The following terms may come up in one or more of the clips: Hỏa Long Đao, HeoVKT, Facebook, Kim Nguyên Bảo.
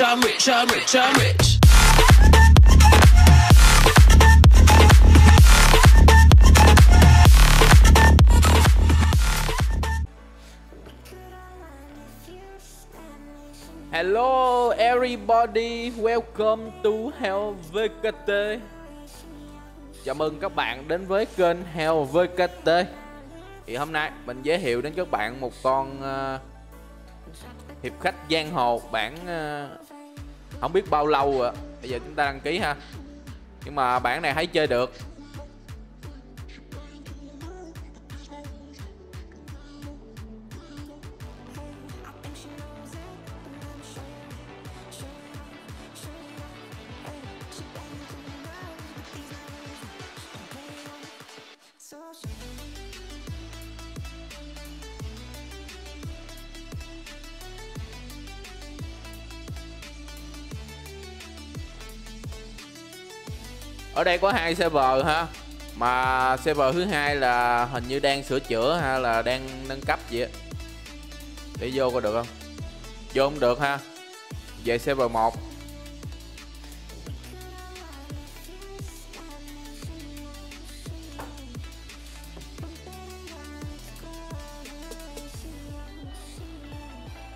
rich, I'm rich, I'm rich, I'm rich. Hello everybody, welcome to HeoVKT. Chào mừng các bạn đến với kênh HeoVKT. Thì hôm nay mình giới thiệu đến các bạn một con hiệp khách giang hồ bản không biết bao lâu rồi. Bây giờ chúng ta đăng ký ha. Nhưng mà bản này thấy chơi được. Ở đây có hai server ha, mà server thứ hai là hình như đang sửa chữa hay là đang nâng cấp vậy. Để vô có được không? Vô không được ha. Về server 1.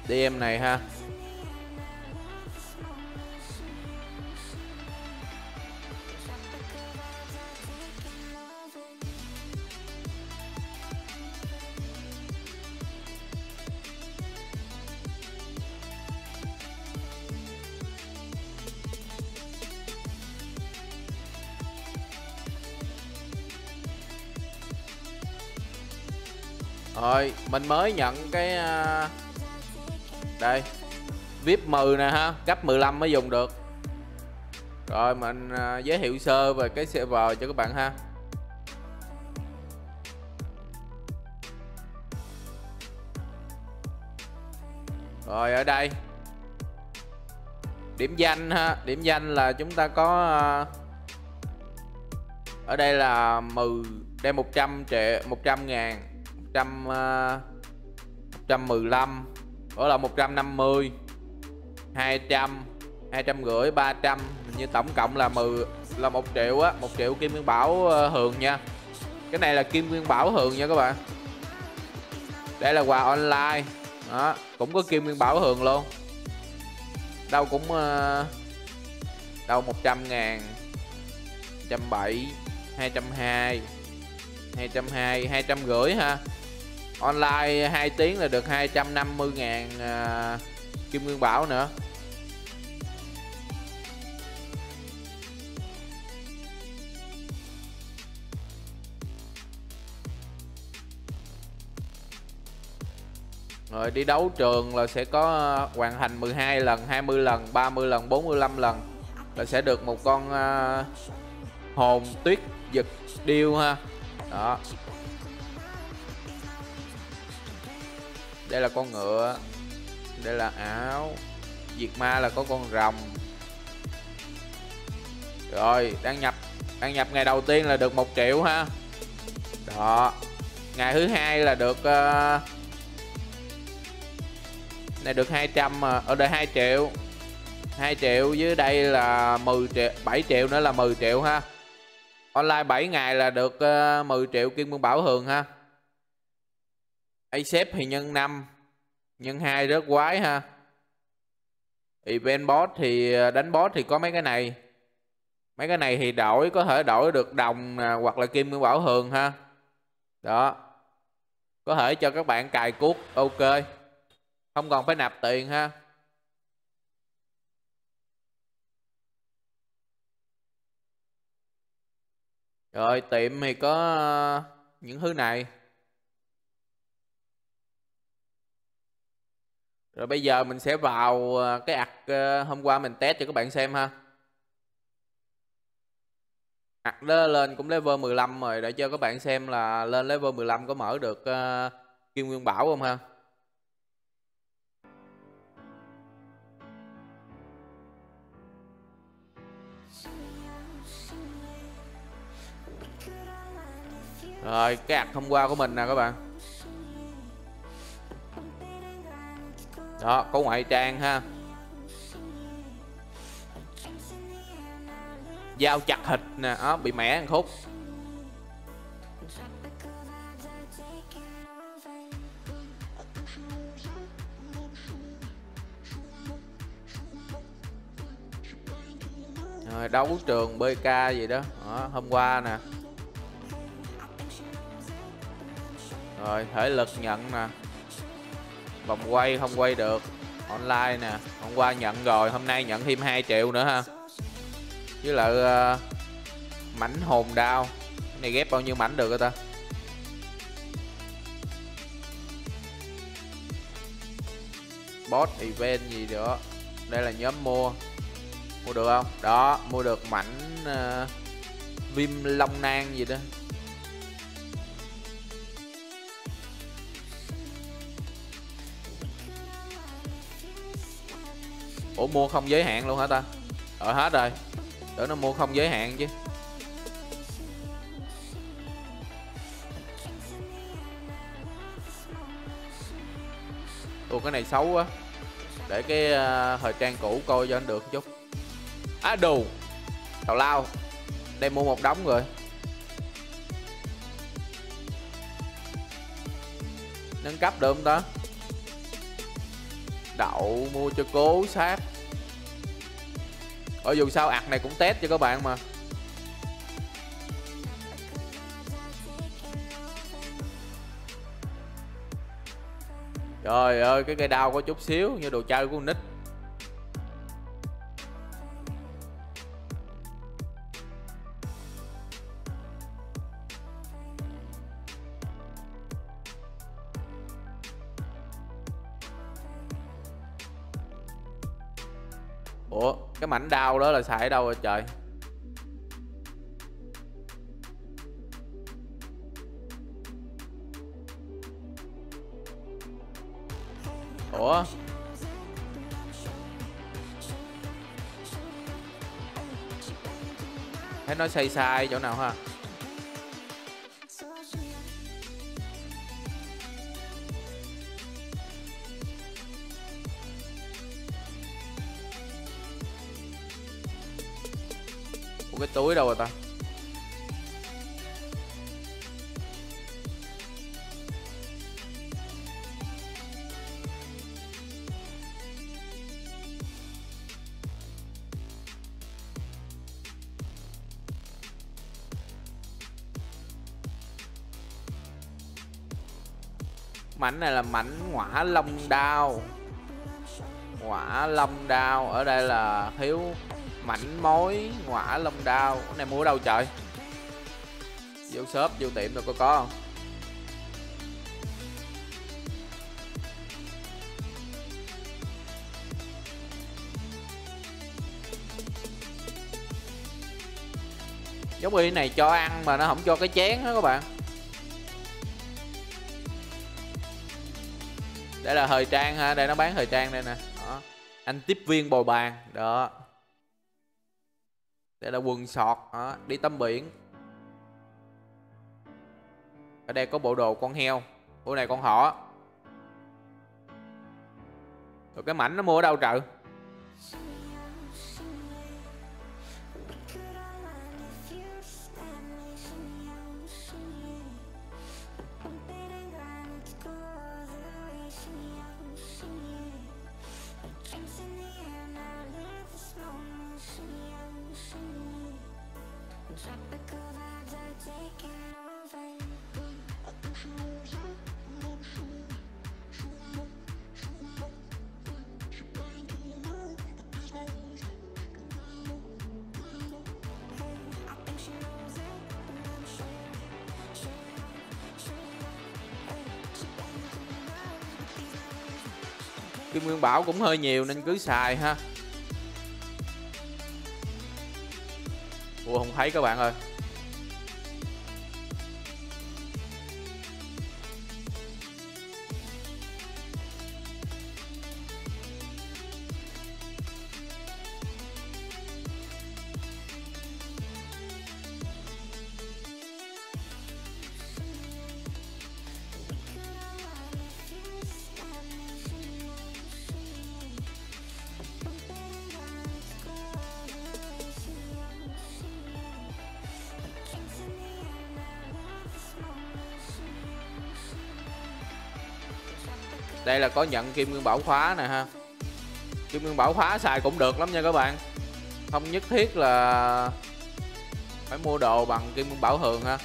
DM này ha. Rồi, mình mới nhận cái đây VIP 10 nè ha, cấp 15 mới dùng được. Rồi mình giới thiệu sơ về cái server cho các bạn ha. Rồi ở đây điểm danh ha, điểm danh là chúng ta có ở đây là 100 ngàn 115, đó là 150, 200, 250, 300, như tổng cộng là 1 triệu á, 1 triệu kim nguyên bảo hường nha. Cái này là kim nguyên bảo hường nha các bạn. Đây là quà online. Đó, cũng có kim nguyên bảo hường luôn. Đâu cũng đâu 100 ngàn, 170, 220, 220, 250 ha. Online 2 tiếng là được 250 ngàn kim nguyên bảo nữa. Rồi đi đấu trường là sẽ có hoàn thành 12 lần, 20 lần, 30 lần, 45 lần là sẽ được một con hồn tuyết giật điêu ha. Đó. Đây là con ngựa. Đây là áo. Diệt ma là có con rồng. Rồi đăng nhập ngày đầu tiên là được 1 triệu ha. Đó. Ngày thứ hai là được này được 200, ở đây 2 triệu. 2 triệu dưới đây là 10 triệu, 7 triệu nữa là 10 triệu ha. Online 7 ngày là được 10 triệu kim nguyên bảo hường ha. Accept thì nhân 5, nhân 2 rớt quái ha. Event boss thì đánh boss thì có mấy cái này. Mấy cái này thì đổi, có thể đổi được đồng hoặc là kim nguyên bảo hường ha. Đó. Có thể cho các bạn cài cuốc, ok. Không còn phải nạp tiền ha. Rồi tiệm thì có những thứ này. Rồi bây giờ mình sẽ vào cái ạc hôm qua mình test cho các bạn xem ha. Ạc đó lên cũng level 15 rồi, để cho các bạn xem là lên level 15 có mở được kim nguyên bảo không ha. Rồi cái ạc hôm qua của mình nè các bạn. Đó, có ngoại trang ha. dao chặt thịt nè, đó, bị mẻ thằng Khúc. Rồi, đấu trường BK gì đó, đó hôm qua nè. Rồi thể lực nhận nè, vòng quay không quay được, online nè, hôm qua nhận rồi, hôm nay nhận thêm 2 triệu nữa ha. Với lại mảnh hồn đao, cái này ghép bao nhiêu mảnh được rồi ta? Boss event gì nữa, đây là nhóm mua, mua được không? Đó, mua được mảnh viêm long nang gì đó. Ủa mua không giới hạn luôn hả ta? Rồi hết rồi, để nó mua không giới hạn chứ. Ủa cái này xấu quá, để cái thời trang cũ coi cho anh được chút. Á đù, tào lao, đây mua một đống rồi. Nâng cấp được không ta? Đậu mua cho cố sát. Ở dù sao ạc này cũng test cho các bạn mà. Trời ơi cái cây đao có chút xíu như đồ chơi của con nít. Ủa cái mảnh đao đó là xài ở đâu rồi trời? Ủa thấy nó sai sai chỗ nào ha? Cái túi đâu rồi ta? Mảnh này là mảnh Hỏa Long Đao. Hỏa Long Đao ở đây là thiếu mảnh mối Hỏa Long Đao. Cái này mua ở đâu trời? Vô shop vô tiệm rồi có không? Giống y này cho ăn mà nó không cho cái chén đó các bạn. Đây là thời trang ha, đây nó bán thời trang đây nè. Đó. Anh tiếp viên bồi bàn đó. Đây là quần sọt, đó, đi tắm biển. Ở đây có bộ đồ con heo. Bộ này con họ. Rồi cái mảnh nó mua ở đâu trời? Kim Nguyên Bảo cũng hơi nhiều nên cứ xài ha. Ủa không thấy các bạn ơi. Đây là có nhận kim nguyên bảo khóa nè ha. Kim nguyên bảo khóa xài cũng được lắm nha các bạn. Không nhất thiết là phải mua đồ bằng kim nguyên bảo thường ha.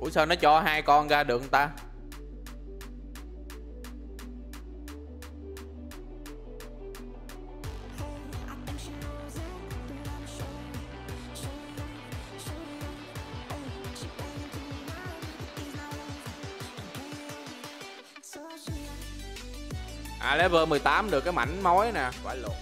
Ủa sao nó cho hai con ra được người ta? À level 18 được cái mảnh mối nè, phải lột.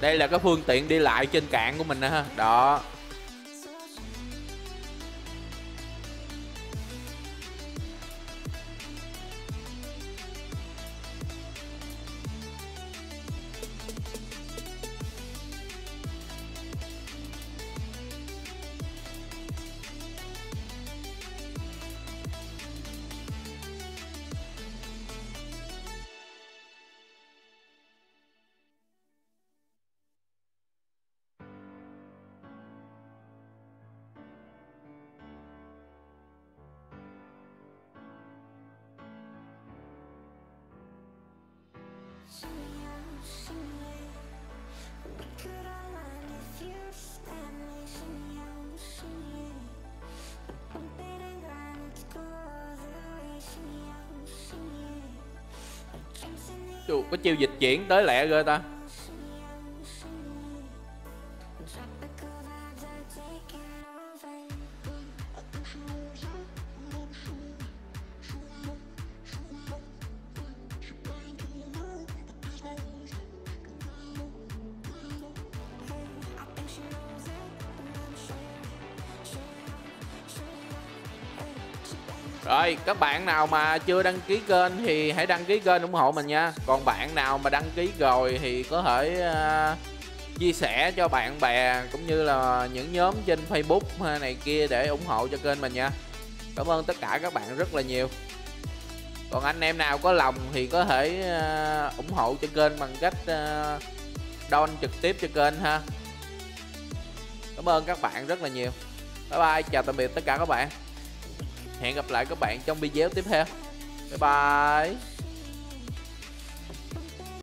Đây là cái phương tiện đi lại trên cạn của mình nè ha. Đó. Chú, có chiêu dịch chuyển tới lẹ rồi ta. Rồi các bạn nào mà chưa đăng ký kênh thì hãy đăng ký kênh ủng hộ mình nha. Còn bạn nào mà đăng ký rồi thì có thể chia sẻ cho bạn bè cũng như là những nhóm trên Facebook này kia để ủng hộ cho kênh mình nha. Cảm ơn tất cả các bạn rất là nhiều. Còn anh em nào có lòng thì có thể ủng hộ cho kênh bằng cách don trực tiếp cho kênh ha. Cảm ơn các bạn rất là nhiều. Bye bye, chào tạm biệt tất cả các bạn. Hẹn gặp lại các bạn trong video tiếp theo. Bye bye.